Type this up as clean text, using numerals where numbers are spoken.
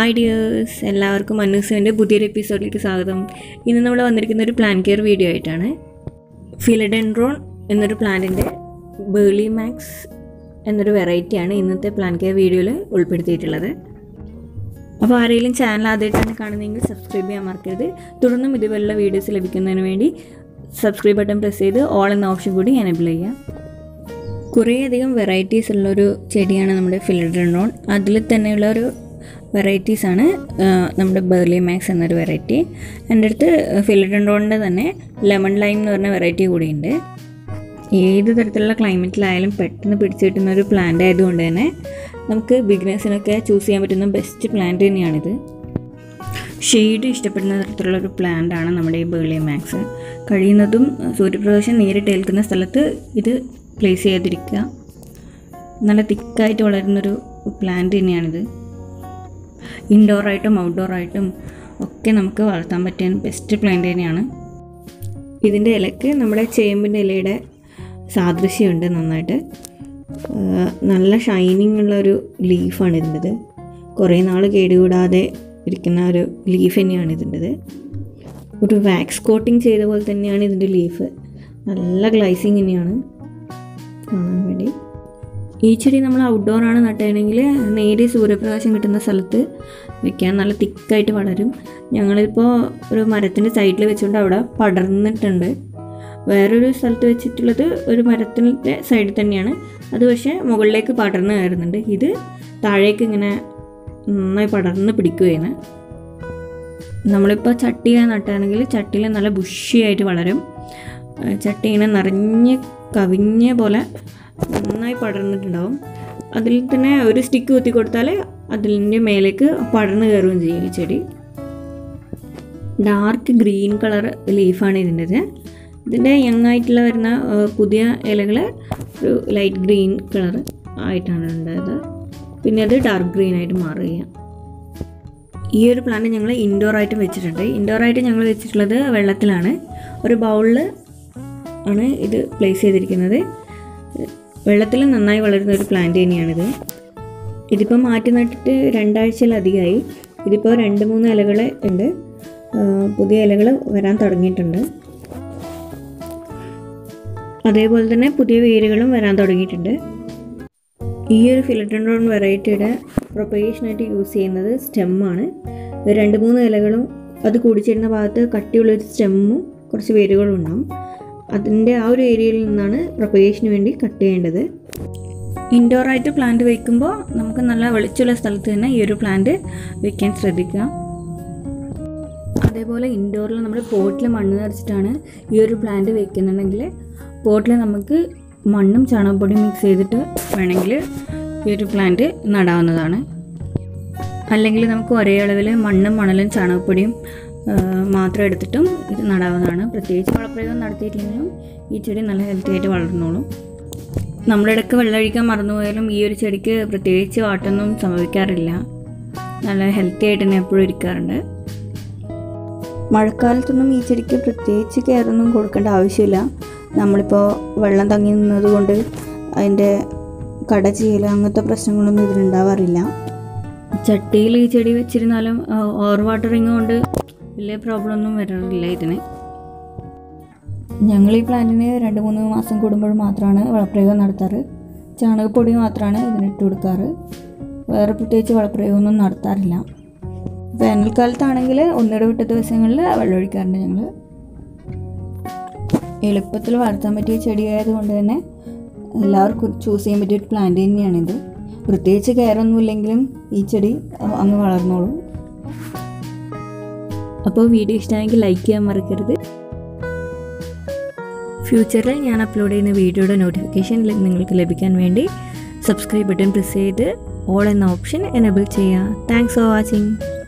Hi dears, എല്ലാവർക്കും അന്നൂസിന്റെ പുതിയൊരു എപ്പിസോഡിലേക്ക് സ്വാഗതം. ഇന്ന് നമ്മൾ വന്നിരിക്കുന്ന ഒരു പ്ലാന്റ് കെയർ വീഡിയോ ആയിട്ടാണ്. ഫിലോഡെൻഡ്രോൺ എന്നൊരു പ്ലാന്റിന്റെ ബേർലി മാക്സ് എന്നൊരു വെറൈറ്റിയാണ് ഇന്നത്തെ പ്ലാന്റ് കെയർ വീഡിയോയിൽ ഉൾപ്പെടുത്തിയിട്ടുള്ളത്. അപ്പോൾ ആരെങ്കിലും ചാനൽ ആദ്യമായിട്ടാണ് കാണുന്നതെങ്കിൽ സബ്സ്ക്രൈബ് ചെയ്യാൻ മറക്കരുത്. തുടർന്നും ഇതുപോലുള്ള വീഡിയോസ് ലഭിക്കുന്നതിന് വേണ്ടി സബ്സ്ക്രൈബ് ബട്ടൺ പ്രസ് ചെയ്ത് ഓൾ എന്ന ഓപ്ഷൻ കൂടി എനേബിൾ ചെയ്യാം. കുറേയധികം വെറൈറ്റീസ് ഉള്ളൊരു ചെടിയാണ് നമ്മുടെ ഫിലോഡെൻഡ്രോൺ. അതിൽ തന്നെയുള്ള ഒരു വെറൈറ്റീസാണ് നമ്മുടെ ബേർലി മാക്സ് എന്നൊരു വെറൈറ്റി. എൻ്റെ അടുത്ത് ഫിലോഡെൻഡ്രോണിൻ്റെ തന്നെ ലെമൺ ലൈം എന്ന് പറഞ്ഞ വെറൈറ്റി കൂടിയുണ്ട്. ഏത് തരത്തിലുള്ള ക്ലൈമറ്റിലായാലും പെട്ടെന്ന് പിടിച്ചു കിട്ടുന്നൊരു പ്ലാന്റ് ആയതുകൊണ്ട് തന്നെ നമുക്ക് ബിഗിനേഴ്സിനൊക്കെ ചൂസ് ചെയ്യാൻ പറ്റുന്ന ബെസ്റ്റ് പ്ലാന്റ് തന്നെയാണിത്. ഷെയ്ഡ് ഇഷ്ടപ്പെടുന്ന തരത്തിലുള്ളൊരു പ്ലാന്റാണ് നമ്മുടെ ഈ ബേർലി മാക്സ്. കഴിയുന്നതും സൂര്യപ്രകാശം നേരിട്ട് ഏൽക്കുന്ന സ്ഥലത്ത് ഇത് പ്ലേസ് ചെയ്തിരിക്കുക. നല്ല തിക്കായിട്ട് വളരുന്നൊരു പ്ലാന്റ് തന്നെയാണിത്. ഇൻഡോറായിട്ടും ഔട്ട്ഡോറായിട്ടും ഒക്കെ നമുക്ക് വളർത്താൻ പറ്റിയ ബെസ്റ്റ് പ്ലാന്റ് തന്നെയാണ്. ഇതിൻ്റെ ഇലക്ക് നമ്മുടെ ചേമ്പിൻ്റെ ഇലയുടെ സാദൃശ്യമുണ്ട് നന്നായിട്ട്. നല്ല ഷൈനിങ് ഉള്ളൊരു ലീഫാണ് ഇതിൻ്റെത്. കുറേ നാൾ കേടുകൂടാതെ ഇരിക്കുന്ന ഒരു ലീഫ് തന്നെയാണ് ഇതിൻ്റെത്. ഒരു വാക്സ് കോട്ടിങ് ചെയ്ത പോലെ തന്നെയാണ് ഇതിൻ്റെ ലീഫ്. നല്ല ഗ്ലൈസിങ് തന്നെയാണ് കാണാൻ വേണ്ടി. ഈ ചെടി നമ്മൾ ഔട്ട്ഡോറാണ് നട്ടതെങ്കിൽ നേരെ സൂര്യപ്രകാശം കിട്ടുന്ന സ്ഥലത്ത് വയ്ക്കാൻ നല്ല തിക്കായിട്ട് വളരും. ഞങ്ങളിപ്പോൾ ഒരു മരത്തിൻ്റെ സൈഡിൽ വെച്ചുകൊണ്ട് അവിടെ പടർന്നിട്ടുണ്ട്. വേറൊരു സ്ഥലത്ത് വെച്ചിട്ടുള്ളത് ഒരു മരത്തിൻ്റെ സൈഡിൽ തന്നെയാണ്. അത് പക്ഷേ മുകളിലേക്ക് പടർന്ന് കയറുന്നുണ്ട്. ഇത് താഴേക്ക് ഇങ്ങനെ നന്നായി പടർന്ന് പിടിക്കുകയാണ്. നമ്മളിപ്പോൾ ചട്ടിയാണ് നട്ടതാണെങ്കിൽ ചട്ടിയിൽ നല്ല ബുഷിയായിട്ട് വളരും. ചട്ടി ഇങ്ങനെ നിറഞ്ഞ് കവിഞ്ഞ പോലെ നന്നായി പടർന്നിട്ടുണ്ടാവും. അതിൽ തന്നെ ഒരു സ്റ്റിക്ക് കുത്തി കൊടുത്താൽ അതിൻ്റെ മേലേക്ക് പടർന്നു കയറുകയും ചെയ്യും ഈ ചെടി. ഡാർക്ക് ഗ്രീൻ കളർ ലീഫാണ് ഇതിൻ്റെത്. ഇതിൻ്റെ യങ് ആയിട്ടുള്ള വരുന്ന പുതിയ ഇലകൾ ഒരു ലൈറ്റ് ഗ്രീൻ കളർ ആയിട്ടാണ് ഉണ്ടായത്. പിന്നെ അത് ഡാർക്ക് ഗ്രീൻ ആയിട്ട് മാറുകയാണ്. ഈ ഒരു പ്ലാന്റ് ഞങ്ങൾ ഇൻഡോറായിട്ടും വെച്ചിട്ടുണ്ട്. ഇൻഡോറായിട്ട് ഞങ്ങൾ വെച്ചിട്ടുള്ളത് വെള്ളത്തിലാണ്. ഒരു ബൗളിൽ ആണ് ഇത് പ്ലേസ് ചെയ്തിരിക്കുന്നത്. വെള്ളത്തിൽ നന്നായി വളരുന്ന ഒരു പ്ലാന്റ് തന്നെയാണിത്. ഇതിപ്പോൾ മാറ്റി നട്ടിട്ട് രണ്ടാഴ്ചയിലധികമായി. ഇതിപ്പോൾ 2-3 ഇലകൾ ഉണ്ട്. പുതിയ ഇലകൾ വരാൻ തുടങ്ങിയിട്ടുണ്ട്. അതേപോലെ തന്നെ പുതിയ വേരുകളും വരാൻ തുടങ്ങിയിട്ടുണ്ട്. ഈ ഒരു ഫിലോഡെൻഡ്രോൺ വെറൈറ്റിയുടെ പ്രൊപ്പഗേഷനായിട്ട് യൂസ് ചെയ്യുന്നത് സ്റ്റെമ്മാണ്. 2-3 ഇലകളും അത് കൂടിച്ചേരുന്ന ഭാഗത്ത് കട്ടിയുള്ളൊരു സ്റ്റെമ്മും കുറച്ച് വേരുകളും ഉണ്ടാകും. അതിൻ്റെ ആ ഒരു ഏരിയയിൽ നിന്നാണ് പ്രൊപ്പഗേഷന് വേണ്ടി കട്ട് ചെയ്യേണ്ടത്. ഇൻഡോറായിട്ട് പ്ലാന്റ് വയ്ക്കുമ്പോൾ നമുക്ക് നല്ല വെളിച്ചമുള്ള സ്ഥലത്ത് തന്നെ ഈ ഒരു പ്ലാന്റ് വയ്ക്കാൻ ശ്രദ്ധിക്കുക. അതേപോലെ ഇൻഡോറിൽ നമ്മൾ പോട്ടിൽ മണ്ണ് നിറച്ചിട്ടാണ് ഈ ഒരു പ്ലാന്റ് വയ്ക്കുന്നുണ്ടെങ്കിൽ പോട്ടിൽ നമുക്ക് മണ്ണും ചാണകപ്പൊടിയും മിക്സ് ചെയ്തിട്ട് വേണമെങ്കിൽ ഈ ഒരു പ്ലാന്റ് നടാവുന്നതാണ്. അല്ലെങ്കിൽ നമുക്ക് ഒരേ അളവിൽ മണ്ണും മണലും ചാണകപ്പൊടിയും മാത്രം എടുത്തിട്ടും ഇത് നടാവുന്നതാണ്. പ്രത്യേകിച്ച് വളപ്രയോഗം നടത്തിയിട്ടില്ലെങ്കിലും ഈ ചെടി നല്ല ഹെൽത്തി ആയിട്ട് വളർന്നോളും. നമ്മുടെ ഇടയ്ക്ക് വെള്ളമൊഴിക്കാൻ മറന്നുപോയാലും ഈ ഒരു ചെടിക്ക് പ്രത്യേകിച്ച് വാട്ടൊന്നും സംഭവിക്കാറില്ല. നല്ല ഹെൽത്തി ആയിട്ട് തന്നെ എപ്പോഴും ഇരിക്കാറുണ്ട്. മഴക്കാലത്തൊന്നും ഈ ചെടിക്ക് പ്രത്യേകിച്ച് കെയറൊന്നും കൊടുക്കേണ്ട ആവശ്യമില്ല. നമ്മളിപ്പോൾ വെള്ളം തങ്ങി നിന്നത് കൊണ്ട് അതിൻ്റെ കടചീല അങ്ങനത്തെ പ്രശ്നങ്ങളൊന്നും ഇതിലുണ്ടാവാറില്ല. ചട്ടിയിൽ ഈ ചെടി വെച്ചിരുന്നാലും ഓവർ വാട്ടറിങ് കൊണ്ട് വലിയ പ്രോബ്ലം ഒന്നും വരാറില്ല ഇതിന്. ഞങ്ങൾ ഈ പ്ലാന്റിന് 2-3 മാസം കൂടുമ്പോൾ മാത്രമാണ് വളപ്രയോഗം നടത്താറ്. ചാണകപ്പൊടി മാത്രമാണ് ഇതിനിട്ട് കൊടുക്കാറ്. വേറെ പ്രത്യേകിച്ച് വളപ്രയോഗമൊന്നും നടത്താറില്ല. വേനൽക്കാലത്താണെങ്കിൽ ഒന്നിടവിട്ട ദിവസങ്ങളിൽ വെള്ളമൊഴിക്കാറുണ്ട് ഞങ്ങൾ. എളുപ്പത്തിൽ വളർത്താൻ പറ്റിയ ചെടിയായത് കൊണ്ട് തന്നെ എല്ലാവർക്കും ചൂസ് ചെയ്യാൻ പറ്റിയ ഒരു പ്ലാന്റ് തന്നെയാണിത്. പ്രത്യേകിച്ച് കെയറൊന്നുമില്ലെങ്കിലും ഈ ചെടി അങ്ങ് വളർന്നോളും. അപ്പോൾ വീഡിയോ ഇഷ്ടമായെങ്കിൽ ലൈക്ക് ചെയ്യാൻ മറക്കരുത്. ഫ്യൂച്ചറിൽ ഞാൻ അപ്ലോഡ് ചെയ്യുന്ന വീഡിയോയുടെ നോട്ടിഫിക്കേഷൻ നിങ്ങൾക്ക് ലഭിക്കാൻ വേണ്ടി സബ്സ്ക്രൈബ് ബട്ടൺ പ്രസ് ചെയ്ത് ഓൾ എന്ന ഓപ്ഷൻ എനേബിൾ ചെയ്യുക. Thanks for watching.